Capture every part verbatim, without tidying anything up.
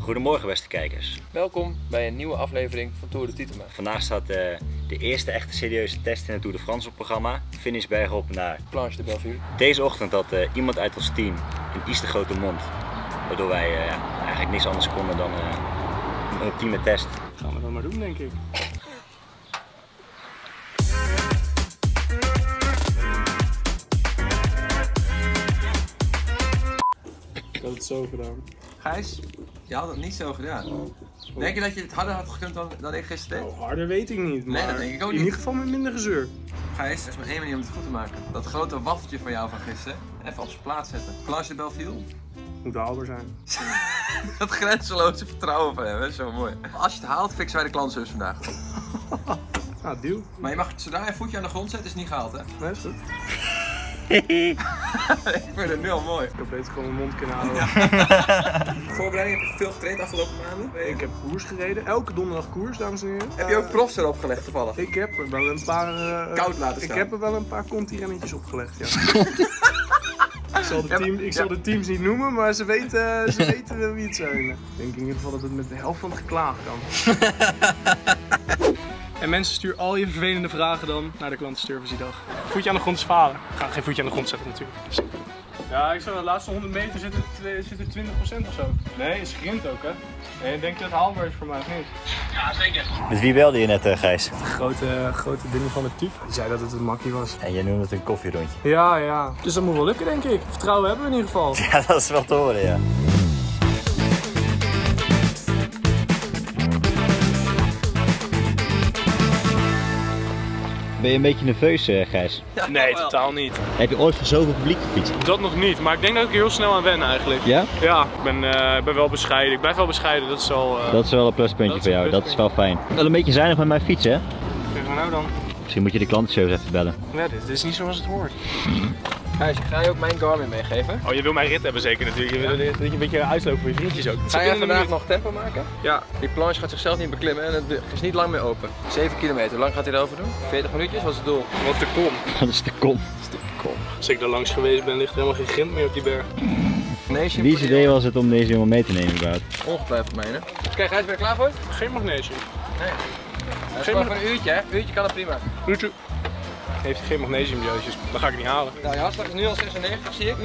Goedemorgen beste kijkers. Welkom bij een nieuwe aflevering van Tour de Tietema. Vandaag staat de, de eerste echte serieuze test in het Tour de France op programma. Finish bergop naar Planche de Bellevue. Deze ochtend had uh, iemand uit ons team een iets te grote mond. Waardoor wij uh, eigenlijk niks anders konden dan uh, een ultieme test. Gaan we dat maar doen denk ik. Ik had het zo gedaan. Gijs, je had het niet zo gedaan. Denk je dat je het harder had gekund dan, dan ik gisteren deed? Oh, harder weet ik niet, maar nee, dat denk ik ook niet. In ieder geval met minder gezeur. Gijs, er is maar één manier om het goed te maken. Dat grote waffeltje van jou van gisteren, even op zijn plaats zetten. Planche de Bellevue. Moet haalbaar zijn. Dat grenzeloze vertrouwen van hem, hè? Zo mooi. Als je het haalt, fixen wij de klansenus vandaag. Ah, deal. Maar je mag zodra je een voetje aan de grond zet, is het niet gehaald, hè? Nee, is goed. Ik vind het nu al mooi. Ik heb beter gewoon mijn mond kunnen houden. Ja. Voorbereiding, heb je veel getraind afgelopen maanden? Ik heb koers gereden, elke donderdag koers, dames en heren. Heb je ook profs erop gelegd toevallig? Ik heb er wel een paar... Uh, Koud laten staan. Ik heb er wel een paar Conti-rennetjes opgelegd, ja. Ik zal, de, team, ik zal ja. de teams niet noemen, maar ze weten, ze weten wie het zijn. Ik denk in ieder geval dat het met de helft van het geklaagd kan. En mensen, stuur al je vervelende vragen dan naar de klantenservice die dag. Voetje aan de grond is falen. Ik ga geen voetje aan de grond zetten natuurlijk. Ja, ik zou de laatste honderd meter zit er, zit er twintig procent of zo. Nee, het grint ook hè. En ik denk dat het haalbaar is voor mij, of niet? Ja, zeker. Met wie belde je net, uh, Gijs? De grote, grote ding van het type. Die zei dat het een makkie was. En jij noemde het een koffierondje. Ja, ja. Dus dat moet wel lukken denk ik. Vertrouwen hebben we in ieder geval. Ja, dat is wel te horen, ja. Ben je een beetje nerveus, Gijs? Ja, nee, totaal niet. Heb je ooit voor zoveel publiek gefietst? Dat nog niet, maar ik denk dat ik er heel snel aan wen eigenlijk. Ja? Ja, ik ben, uh, ben wel bescheiden. Ik blijf wel bescheiden, dat is wel... Uh... Dat is wel een pluspuntje voor jou, pluspuntje. Dat is wel fijn. Wel een beetje zuinig met mijn fiets, hè? Zeg maar nou dan. Misschien moet je de klantenservice even bellen. Ja, dit, dit is niet zoals het hoort. Gijs, ga je ook mijn Garmin meegeven? Oh, je wil mijn rit hebben zeker natuurlijk. Je wil dat je een beetje uitlopen voor je vriendjes ook. Ga jij vandaag nog tempo maken? Ja. Die planche gaat zichzelf niet beklimmen en het is niet lang meer open. zeven kilometer, hoe lang gaat hij erover doen? veertig minuutjes, wat is het doel? Wat de kom. Dat is de kom. Dat is de kom. Als ik daar langs geweest ben, ligt er helemaal geen grind meer op die berg. Magnesium. Wie zijn idee was het om deze jongen mee te nemen überhaupt? Ongetwijfeld mijne. Kijk, Gijs, ben je klaar voor? Geen magnesium. Nee. Dat is maar voor een uurtje, hè? Een uurtje kan het prima. Uurtje. Heeft geen magnesiumjootjes, dat ga ik niet halen. Nou, je hartslag is nu al zesennegentig, zie ik.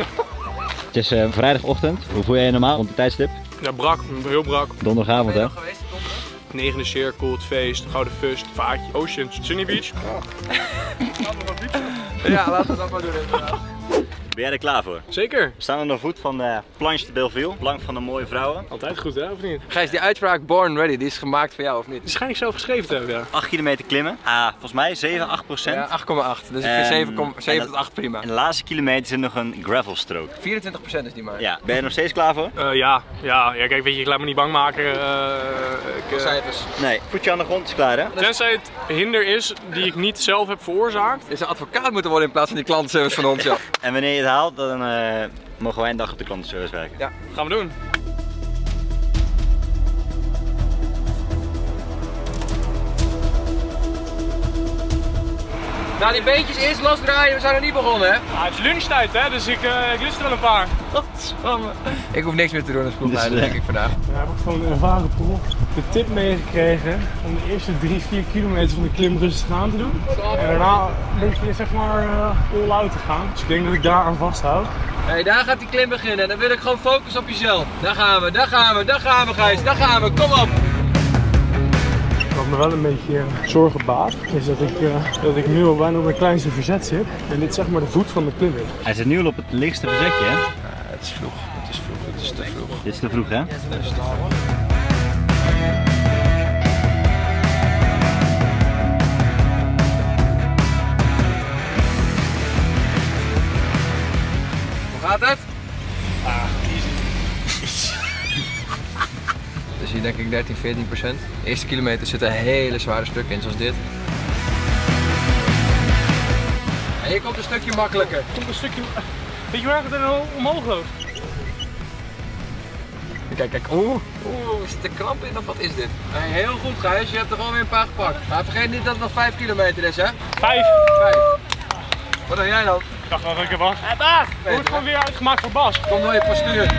Het is uh, vrijdagochtend. Hoe voel jij je normaal rond de tijdstip? Ja, brak. Heel brak. Donderdagavond, hè? Geweest, donderdag? Negende cirkel, het feest, Gouden Vust, vaartje, Ocean, Sunny Beach. Oh. Ja, laten we dat maar doen. Inderdaad. Ben jij er klaar voor? Zeker. We staan aan de voet van uh, Planche de Bellevue, plank van de mooie vrouwen. Altijd goed hè, of niet? Gijs, die uitspraak Born Ready, die is gemaakt voor jou of niet? Die is waarschijnlijk zelf geschreven te hebben, ja. acht kilometer klimmen. Ah, volgens mij zeven, acht procent. Ja, acht komma acht. Dus ik vind zeven, zeven tot acht prima. En de laatste kilometer zit nog een gravelstrook. vierentwintig procent is die maar. Ja. Ben je er nog steeds klaar voor? Uh, ja. ja. Ja, kijk, weet je, ik laat me niet bang maken. Uh, ik, uh... Cijfers. Nee. Voetje aan de grond is klaar hè? Tenzij het hinder is die ik niet zelf heb veroorzaakt. Is een advocaat moeten worden in plaats van die klantenservice van ons, ja. En wanneer je het haalt, dan uh, mogen wij een dag op de klantenservice werken. Ja, gaan we doen. Nou, die beetjes eerst losdraaien, we zijn nog niet begonnen hè? Ja, het is lunchtijd hè, dus ik, uh, ik lust er wel een paar. Ik hoef niks meer te doen als proefleider, dus, uh, denk ik vandaag. Ja, heb ik gewoon een ervaren prof de tip meegekregen om de eerste drie, vier kilometer van de klim rustig aan te doen. En daarna moet je zeg maar uh, all-out te gaan, dus ik denk dat ik daar aan vasthoud. Hé, hey, daar gaat die klim beginnen en dan wil ik gewoon focus op jezelf. Daar gaan we, daar gaan we, daar gaan we Gijs, daar gaan we, kom op! Wat me wel een beetje zorgen baart, is dat ik, uh, dat ik nu al bijna op mijn kleinste verzet zit. En dit zeg maar de voet van de klim is. Hij zit nu al op het lichtste verzetje, hè? Ja, het is vroeg. Het is vroeg. Het is te vroeg. Dit is te vroeg, hè? Dit is te vroeg. Hoe gaat het? Ah, easy. Dus hier denk ik dertien, veertien procent. De eerste kilometer zitten hele zware stukken in, zoals dit. En hier komt een stukje makkelijker. Komt een stukje... Weet je waar het dan omhoog loopt? Kijk, kijk. Oeh, oeh, zit er kramp in of wat is dit? Hey, heel goed Gijs, je hebt er gewoon weer een paar gepakt. Maar vergeet niet dat het nog vijf kilometer is, hè? Vijf! Vijf. Wat doe jij dan? Ik dacht wel dat ik er was. Hé Bas! Wordt gewoon weer uitgemaakt voor Bas. Kom door je postuur.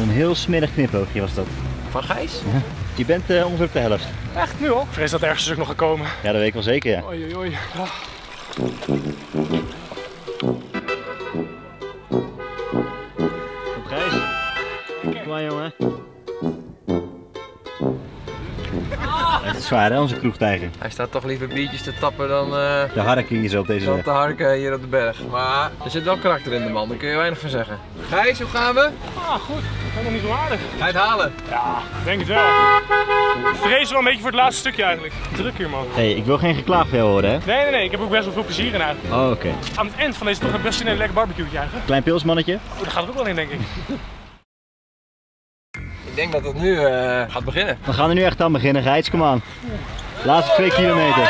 Een heel smerig knipoogje was dat. Van Gijs? Ja. Je bent uh, ongeveer op de helft. Echt nu al? Ik vrees dat ergens ook nog gaat komen. Ja, dat weet ik wel zeker, ja. Oei, oei, oei. Ja. Op Gijs. Kom maar, jongen. Het is zwaar, hè, onze kroegtijger. Hij staat toch liever biertjes te tappen dan uh, de harken zo op deze weg. Dan de harken hier op de berg. Maar er zit wel karakter in de man, daar kun je weinig van zeggen. Gijs, hoe gaan we? Ah, goed. Helemaal niet zo aardig. Ga je het halen? Ja, denk het wel. Ik vrees wel een beetje voor het laatste stukje eigenlijk. Druk hier, man. Hey, ik wil geen geklaag veel horen, hè? Nee, nee, nee. Ik heb ook best wel veel plezier in eigenlijk. Oh, oké. Okay. Aan het eind van deze toch een best in een lekker barbecueetje eigenlijk. Klein pilsmannetje. Oh, daar gaat het ook wel in, denk ik. Ik denk dat het nu uh, gaat beginnen. We gaan er nu echt aan beginnen, Gijs, kom aan. Laatste twee kilometer.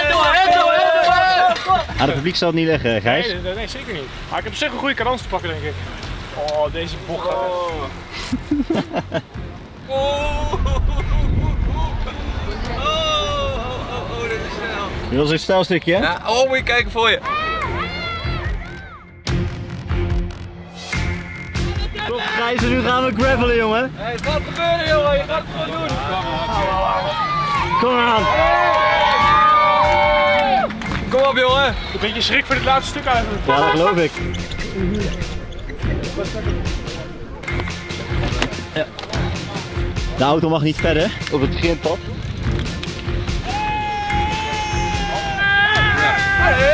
Aan het publiek zal het niet liggen, Gijs. Nee, nee, nee, zeker niet. Maar ik heb op zich een goede kadans te pakken, denk ik. Oh, deze bocht. Oh. oh, oh, oh, dit is snel. Je wil zo'n stijlstukje, hè? Ja, oh, moet je kijken voor je. Top, Gijs, en nu gaan we gravelen, jongen. Hey, het gaat gebeuren, jongen, je gaat het gewoon doen. Kom maar aan. Hey. Kom op, jongen. Een beetje schrik voor dit laatste stuk eigenlijk. Ja, dat geloof ik. Ja. De auto mag niet verder op het beginpad. Hey.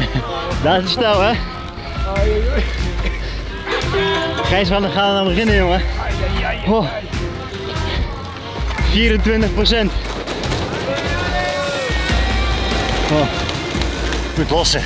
Hey. Dat is het snel, hè? Gijs, we gaan aan het beginnen, jongen. Oh. vierentwintig procent. Oh. Goed lossen.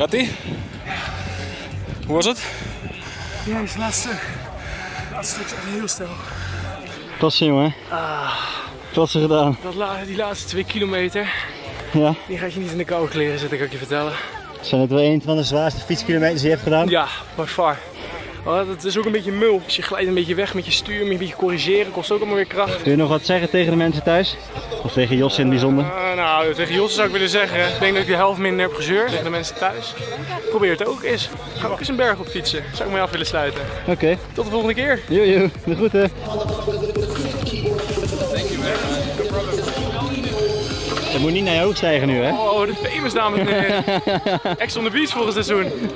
Gaat-ie? Hoe was het? Ja, het laatste stuk. Het laatste stuk is echt heel stijl. Klasse, jongen. Ah, klasse gedaan. Dat la die laatste twee kilometer, ja. Die gaat je niet in de koude kleren zitten, kan ik je vertellen. Zijn het wel een van de zwaarste fietskilometers die je hebt gedaan? Ja, by far. Oh, het is ook een beetje mul. Dus je glijdt een beetje weg met je stuur, met een beetje corrigeren, kost ook allemaal weer kracht. Kun je nog wat zeggen tegen de mensen thuis? Of tegen Josse in het bijzonder? Uh, nou, tegen Josse zou ik willen zeggen. Ik denk dat ik de helft minder heb gezeurd tegen de mensen thuis. Probeer het ook eens. Ga ook eens een berg op fietsen. Zou ik mij af willen sluiten. Oké. Okay. Tot de volgende keer. Jojo, de groeten. Je moet niet naar je hoofd stijgen nu, hè? Oh, de famous, dames en heren. Ex on the Beach volgens het seizoen.